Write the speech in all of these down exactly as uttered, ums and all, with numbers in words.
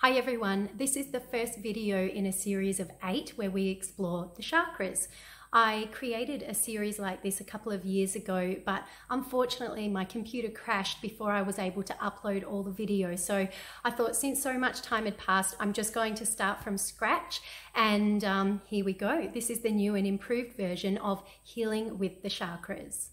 Hi everyone, this is the first video in a series of eight where we explore the chakras. I created a series like this a couple of years ago, but unfortunately my computer crashed before I was able to upload all the videos. So I thought, since so much time had passed, I'm just going to start from scratch. And um, here we go. This is the new and improved version of Healing with the Chakras.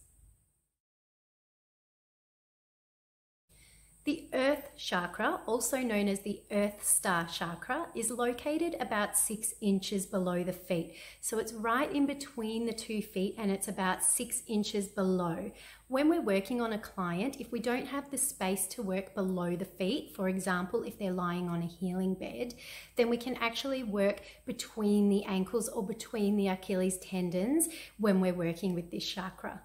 The Earth Chakra, also known as the Earth Star Chakra, is located about six inches below the feet. So it's right in between the two feet and it's about six inches below. When we're working on a client, if we don't have the space to work below the feet, for example, if they're lying on a healing bed, then we can actually work between the ankles or between the Achilles tendons when we're working with this chakra.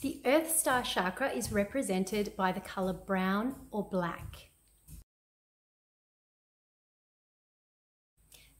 The Earth Star Chakra is represented by the color brown or black.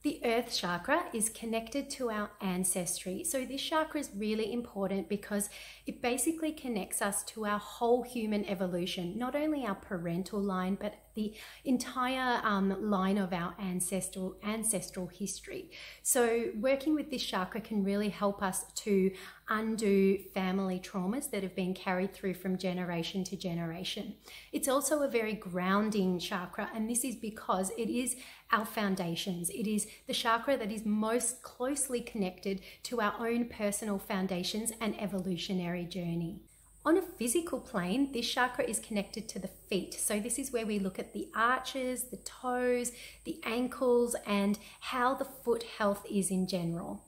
The Earth Chakra is connected to our ancestry. So this chakra is really important because it basically connects us to our whole human evolution, not only our parental line, but the entire um, line of our ancestral ancestral history. So working with this chakra can really help us to undo family traumas that have been carried through from generation to generation. It's also a very grounding chakra, and this is because it is our foundations. It is the chakra that is most closely connected to our own personal foundations and evolutionary journey. On a physical plane, this chakra is connected to the feet. So this is where we look at the arches, the toes, the ankles, and how the foot health is in general.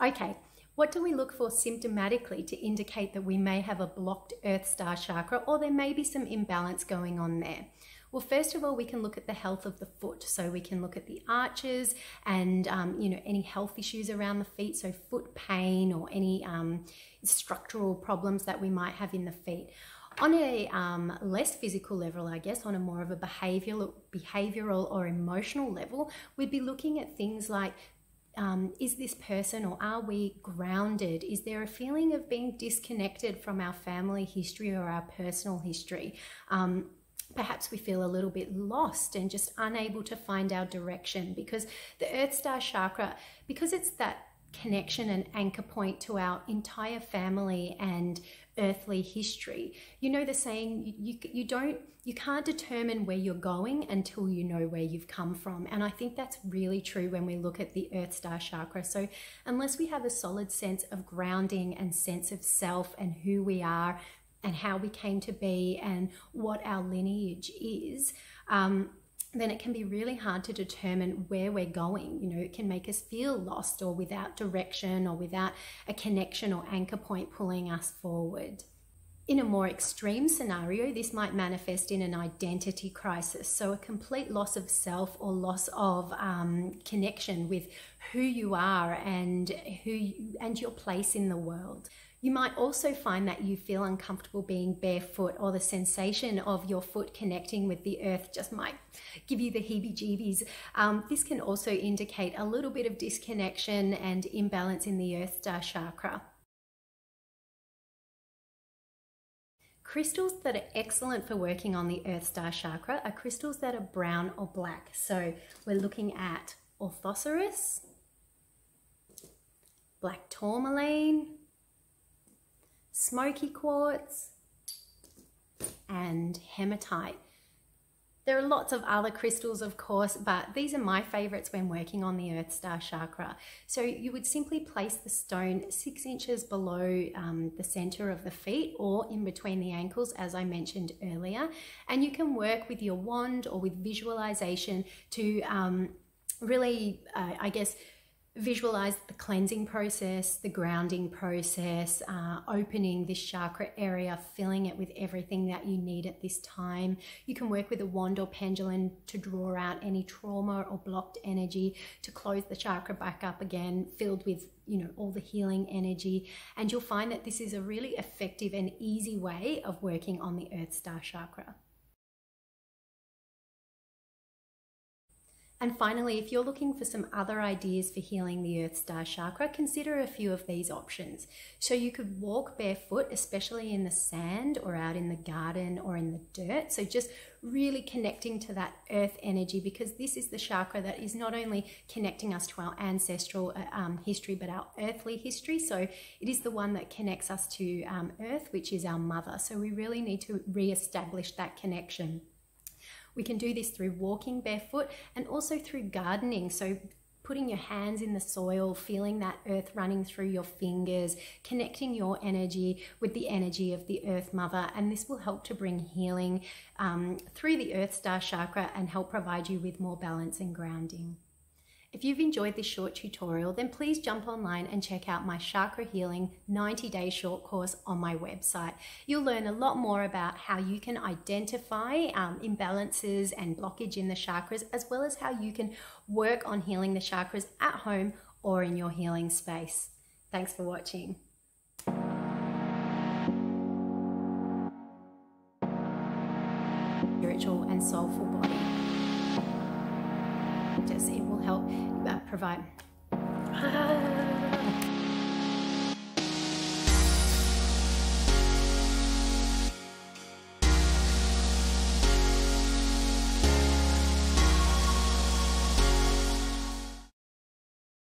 Okay, what do we look for symptomatically to indicate that we may have a blocked Earth Star Chakra or there may be some imbalance going on there? Well, first of all, we can look at the health of the foot. So we can look at the arches and, um, you know, any health issues around the feet. So foot pain or any um, structural problems that we might have in the feet. On a um, less physical level, I guess, on a more of a behavioral, behavioral or emotional level, we'd be looking at things like Um, is this person or are we grounded? Is there a feeling of being disconnected from our family history or our personal history? Um, perhaps we feel a little bit lost and just unable to find our direction, because the Earth Star Chakra, because it's that connection and anchor point to our entire family and earthly history. You know the saying, you, you, you don't you can't determine where you're going until you know where you've come from. And I think that's really true when we look at the Earth Star Chakra. So unless we have a solid sense of grounding and sense of self and who we are and how we came to be and what our lineage is, um, then it can be really hard to determine where we're going. You know, it can make us feel lost or without direction or without a connection or anchor point pulling us forward. In a more extreme scenario, this might manifest in an identity crisis. So a complete loss of self or loss of um, connection with who you are and who you, and your place in the world. You might also find that you feel uncomfortable being barefoot, or the sensation of your foot connecting with the earth just might give you the heebie-jeebies. Um, this can also indicate a little bit of disconnection and imbalance in the Earth Star Chakra. Crystals that are excellent for working on the Earth Star Chakra are crystals that are brown or black. So we're looking at orthoceras, black tourmaline, smoky quartz, and hematite. There are lots of other crystals, of course, but these are my favorites when working on the Earth Star Chakra. So you would simply place the stone six inches below um, the center of the feet or in between the ankles, as I mentioned earlier, and you can work with your wand or with visualization to um, really, uh, I guess, visualize the cleansing process, the grounding process, uh, opening this chakra area, filling it with everything that you need at this time. You can work with a wand or pendulum to draw out any trauma or blocked energy, to close the chakra back up again, filled with, you know, all the healing energy. And you'll find that this is a really effective and easy way of working on the Earth Star Chakra. And finally, if you're looking for some other ideas for healing the Earth Star Chakra, consider a few of these options. So you could walk barefoot, especially in the sand or out in the garden or in the dirt. So just really connecting to that earth energy, because this is the chakra that is not only connecting us to our ancestral um, history, but our earthly history. So it is the one that connects us to um, Earth, which is our mother. So we really need to re-establish that connection. We can do this through walking barefoot and also through gardening. So putting your hands in the soil, feeling that earth running through your fingers, connecting your energy with the energy of the Earth Mother. And this will help to bring healing um, through the Earth Star Chakra and help provide you with more balance and grounding. If you've enjoyed this short tutorial, then please jump online and check out my Chakra Healing ninety day short course on my website. You'll learn a lot more about how you can identify um, imbalances and blockage in the chakras, as well as how you can work on healing the chakras at home or in your healing space. Thanks for watching. Spiritual and soulful body. It will help provide.